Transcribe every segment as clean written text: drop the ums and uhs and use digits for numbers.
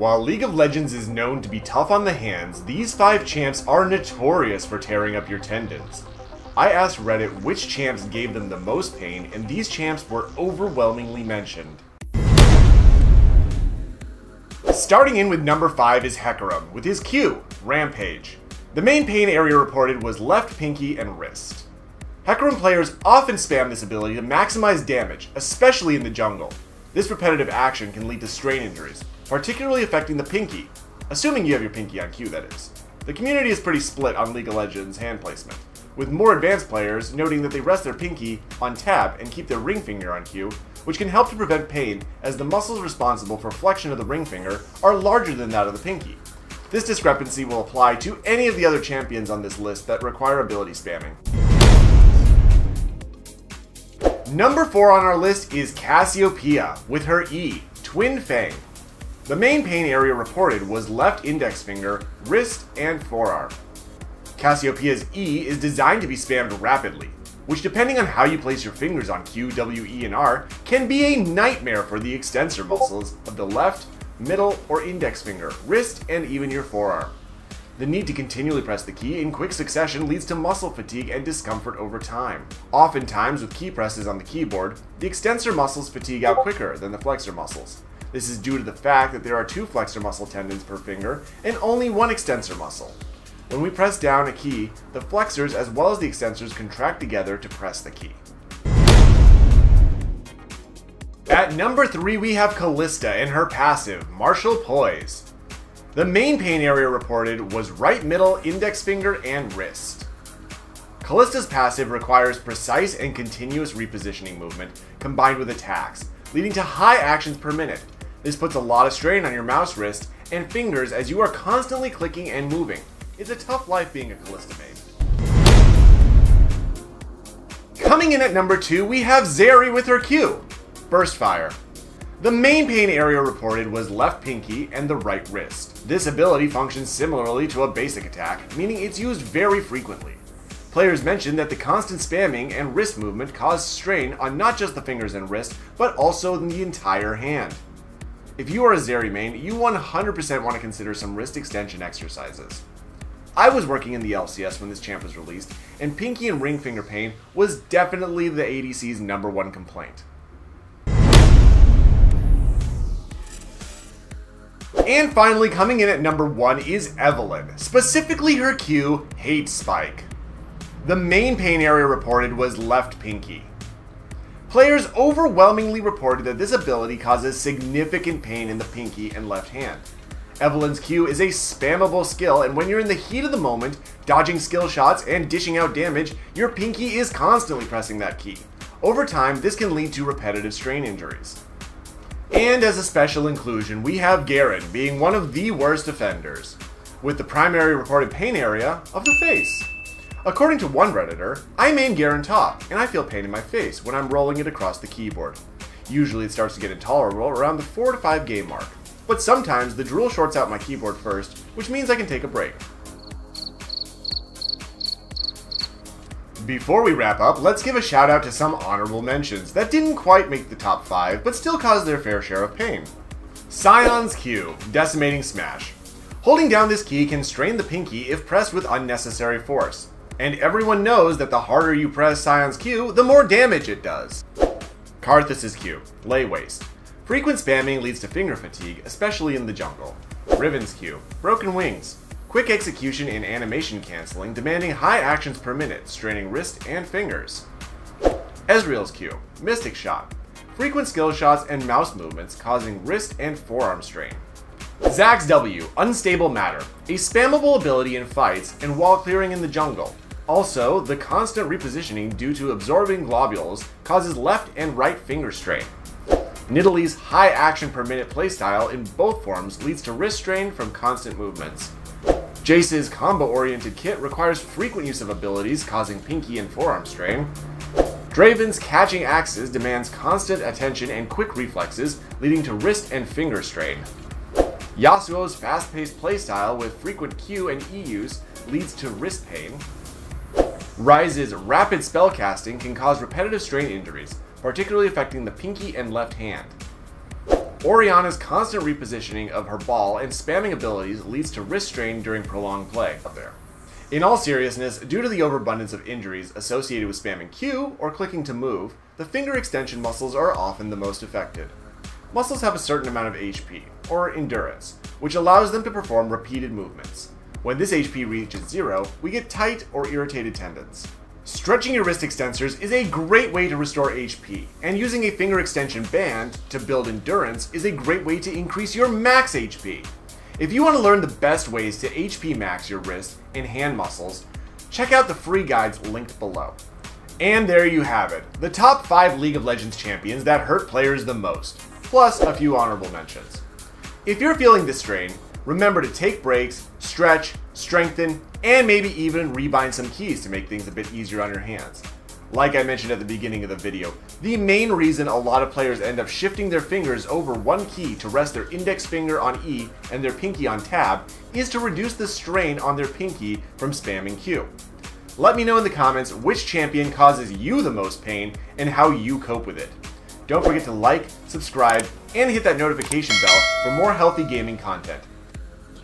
While League of Legends is known to be tough on the hands, these 5 champs are notorious for tearing up your tendons. I asked Reddit which champs gave them the most pain, and these champs were overwhelmingly mentioned. Starting in with number 5 is Hecarim, with his Q, Rampage. The main pain area reported was left pinky and wrist. Hecarim players often spam this ability to maximize damage, especially in the jungle. This repetitive action can lead to strain injuries, particularly affecting the pinky, assuming you have your pinky on Q, that is. The community is pretty split on League of Legends hand placement, with more advanced players noting that they rest their pinky on tab and keep their ring finger on Q, which can help to prevent pain as the muscles responsible for flexion of the ring finger are larger than that of the pinky. This discrepancy will apply to any of the other champions on this list that require ability spamming. Number 4 on our list is Cassiopeia, with her E, Twin Fang. The main pain area reported was left index finger, wrist, and forearm. Cassiopeia's E is designed to be spammed rapidly, which depending on how you place your fingers on Q, W, E, and R, can be a nightmare for the extensor muscles of the left, middle, or index finger, wrist, and even your forearm. The need to continually press the key in quick succession leads to muscle fatigue and discomfort over time. Oftentimes with key presses on the keyboard, the extensor muscles fatigue out quicker than the flexor muscles. This is due to the fact that there are 2 flexor muscle tendons per finger and only 1 extensor muscle. When we press down a key, the flexors as well as the extensors contract together to press the key. At number 3 we have Kalista and her passive, Marshall Poise. The main pain area reported was right middle, index finger, and wrist. Kalista's passive requires precise and continuous repositioning movement combined with attacks, leading to high actions per minute. This puts a lot of strain on your mouse wrist and fingers as you are constantly clicking and moving. It's a tough life being a Kalista main. Coming in at number 2, we have Zeri with her Q, Burst Fire. The main pain area reported was left pinky and the right wrist. This ability functions similarly to a basic attack, meaning it's used very frequently. Players mentioned that the constant spamming and wrist movement caused strain on not just the fingers and wrist, but also the entire hand. If you are a Zeri main, you 100% want to consider some wrist extension exercises. I was working in the LCS when this champ was released, and pinky and ring finger pain was definitely the ADC's #1 complaint. And finally coming in at number 1 is Evelynn, specifically her Q, Hate Spike. The main pain area reported was left pinky. Players overwhelmingly reported that this ability causes significant pain in the pinky and left hand. Evelynn's Q is a spammable skill, and when you're in the heat of the moment, dodging skill shots and dishing out damage, your pinky is constantly pressing that key. Over time, this can lead to repetitive strain injuries. And as a special inclusion, we have Garen being one of the worst offenders, with the primary reported pain area of the face. According to one Redditor, I main Garen top, and I feel pain in my face when I'm rolling it across the keyboard. Usually it starts to get intolerable around the 4 to 5 game mark. But sometimes the drool shorts out my keyboard first, which means I can take a break. Before we wrap up, let's give a shout out to some honorable mentions that didn't quite make the top 5, but still caused their fair share of pain. Scion's Q, Decimating Smash. Holding down this key can strain the pinky if pressed with unnecessary force, and everyone knows that the harder you press Scion's Q, the more damage it does. Karthus' Q, Lay Waste. Frequent spamming leads to finger fatigue, especially in the jungle. Riven's Q, Broken Wings. Quick execution and animation cancelling, demanding high actions per minute, straining wrist and fingers. Ezreal's Q, Mystic Shot. Frequent skill shots and mouse movements, causing wrist and forearm strain. Zag's W, Unstable Matter. A spammable ability in fights and wall clearing in the jungle. Also, the constant repositioning due to absorbing globules causes left and right finger strain. Nidalee high action per minute playstyle in both forms leads to wrist strain from constant movements. Jace's combo-oriented kit requires frequent use of abilities causing pinky and forearm strain. Draven's catching axes demands constant attention and quick reflexes, leading to wrist and finger strain. Yasuo's fast-paced playstyle with frequent Q and E use leads to wrist pain. Ryze's rapid spellcasting can cause repetitive strain injuries, particularly affecting the pinky and left hand. Orianna's constant repositioning of her ball and spamming abilities leads to wrist strain during prolonged play. In all seriousness, due to the overabundance of injuries associated with spamming Q or clicking to move, the finger extension muscles are often the most affected. Muscles have a certain amount of HP, or endurance, which allows them to perform repeated movements. When this HP reaches zero, we get tight or irritated tendons. Stretching your wrist extensors is a great way to restore HP, and using a finger extension band to build endurance is a great way to increase your max HP. If you want to learn the best ways to HP max your wrist and hand muscles, check out the free guides linked below. And there you have it, the top 5 League of Legends champions that hurt players the most, plus a few honorable mentions. If you're feeling this strain, remember to take breaks, stretch, strengthen, and maybe even rebind some keys to make things a bit easier on your hands. Like I mentioned at the beginning of the video, the main reason a lot of players end up shifting their fingers over one key to rest their index finger on E and their pinky on Tab is to reduce the strain on their pinky from spamming Q. Let me know in the comments which champion causes you the most pain and how you cope with it. Don't forget to like, subscribe, and hit that notification bell for more healthy gaming content.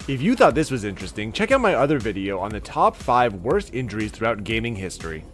If you thought this was interesting, check out my other video on the top 5 worst injuries throughout gaming history.